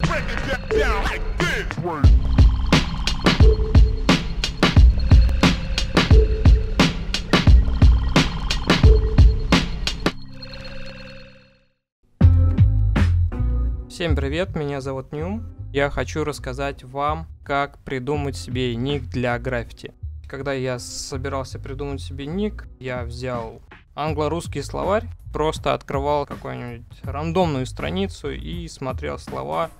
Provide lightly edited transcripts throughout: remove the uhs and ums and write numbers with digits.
Всем привет, меня зовут Ньюм. Я хочу рассказать вам, как придумать себе ник для граффити. Когда я собирался придумать себе ник, я взял англо-русский словарь, просто открывал какую-нибудь рандомную страницу и смотрел слова,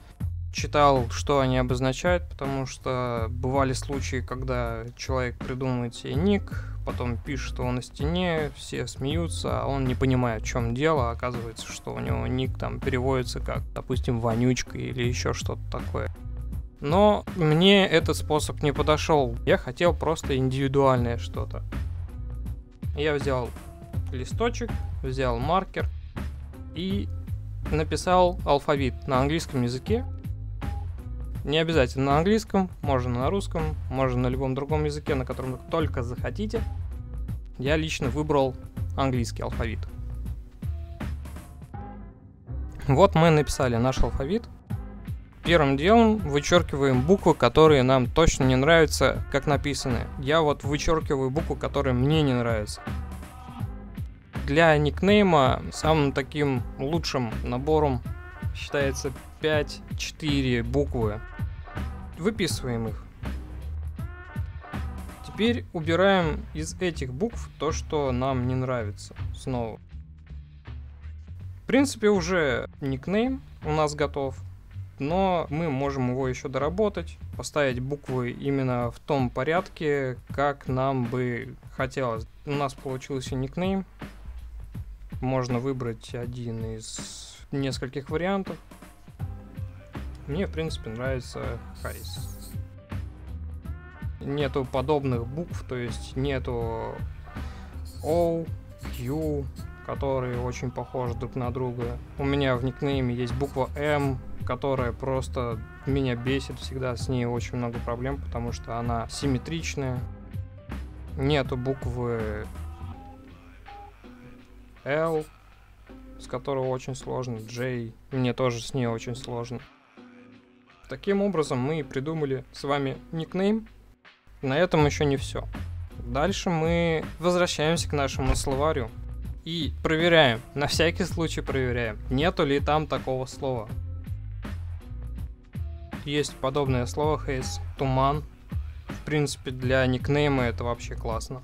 читал, что они обозначают, потому что бывали случаи, когда человек придумывает себе ник, потом пишет его на стене, все смеются, а он не понимает, в чем дело, оказывается, что у него ник там переводится как, допустим, вонючка или еще что-то такое. Но мне этот способ не подошел, я хотел просто индивидуальное что-то. Я взял листочек, взял маркер и написал алфавит на английском языке. Не обязательно на английском, можно на русском, можно на любом другом языке, на котором вы только захотите. Я лично выбрал английский алфавит. Вот мы написали наш алфавит. Первым делом вычеркиваем буквы, которые нам точно не нравятся, как написаны. Я вот вычеркиваю букву, которая мне не нравится. Для никнейма самым таким лучшим набором считается 5-4 буквы. Выписываем их. Теперь убираем из этих букв то, что нам не нравится. Снова. В принципе, уже никнейм у нас готов, но мы можем его еще доработать, поставить буквы именно в том порядке, как нам бы хотелось. У нас получился никнейм. Можно выбрать один из нескольких вариантов. Мне, в принципе, нравится Харрис. Нету подобных букв, то есть нету O, Q, которые очень похожи друг на друга. У меня в никнейме есть буква M, которая просто меня бесит всегда, с ней очень много проблем, потому что она симметричная. Нету буквы L, с которого очень сложно, J, мне тоже с ней очень сложно. Таким образом мы придумали с вами никнейм. На этом еще не все. Дальше мы возвращаемся к нашему словарю и проверяем, на всякий случай проверяем, нету ли там такого слова. Есть подобное слово haze, туман. В принципе, для никнейма это вообще классно.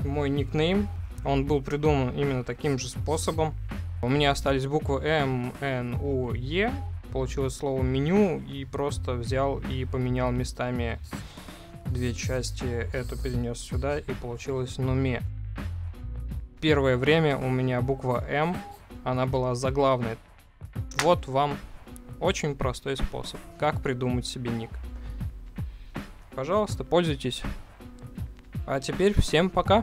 Мой никнейм, он был придуман именно таким же способом. У меня остались буквы М, Н, У, Е. Получилось слово меню, и просто взял и поменял местами две части, эту перенес сюда, и получилось нуме. Первое время у меня буква М, она была заглавной. Вот вам очень простой способ, как придумать себе ник. Пожалуйста, пользуйтесь. А теперь всем пока.